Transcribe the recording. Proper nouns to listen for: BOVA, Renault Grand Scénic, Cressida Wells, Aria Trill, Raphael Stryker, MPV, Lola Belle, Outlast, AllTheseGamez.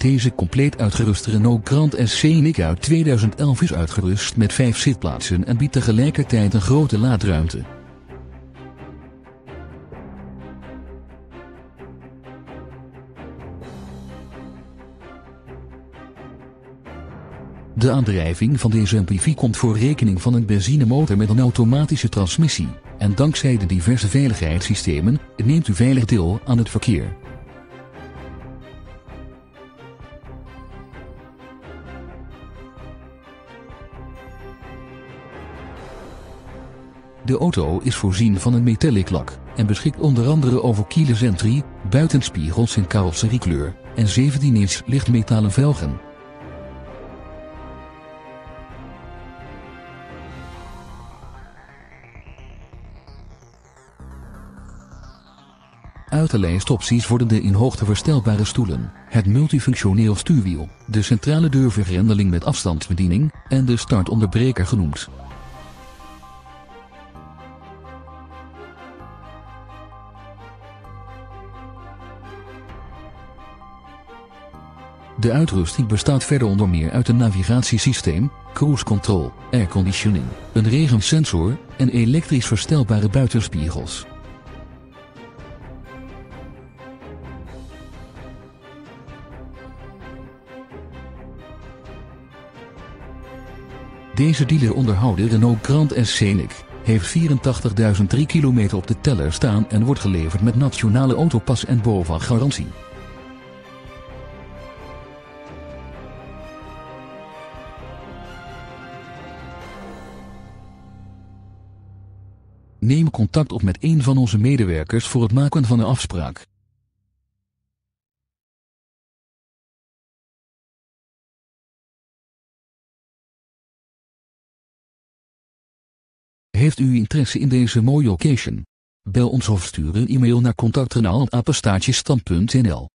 Deze compleet uitgeruste Renault Grand Scénic uit 2011 is uitgerust met 5 zitplaatsen en biedt tegelijkertijd een grote laadruimte. De aandrijving van deze MPV komt voor rekening van een benzinemotor met een automatische transmissie, en dankzij de diverse veiligheidssystemen neemt u veilig deel aan het verkeer. De auto is voorzien van een metallic lak, en beschikt onder andere over keyless entry, buitenspiegels in carrosseriekleur, en 17-inch lichtmetalen velgen. Uit de lijst opties worden de in hoogte verstelbare stoelen, het multifunctioneel stuurwiel, de centrale deurvergrendeling met afstandsbediening, en de startonderbreker genoemd. De uitrusting bestaat verder onder meer uit een navigatiesysteem, cruise control, airconditioning, een regensensor en elektrisch verstelbare buitenspiegels. Deze dealer onderhouden Renault Grand Scénic heeft 84.003 kilometer op de teller staan en wordt geleverd met nationale autopas en BOVA garantie. Neem contact op met een van onze medewerkers voor het maken van een afspraak. Heeft u interesse in deze mooie occasion? Bel ons of stuur een e-mail naar contactrenault@standpunt.nl.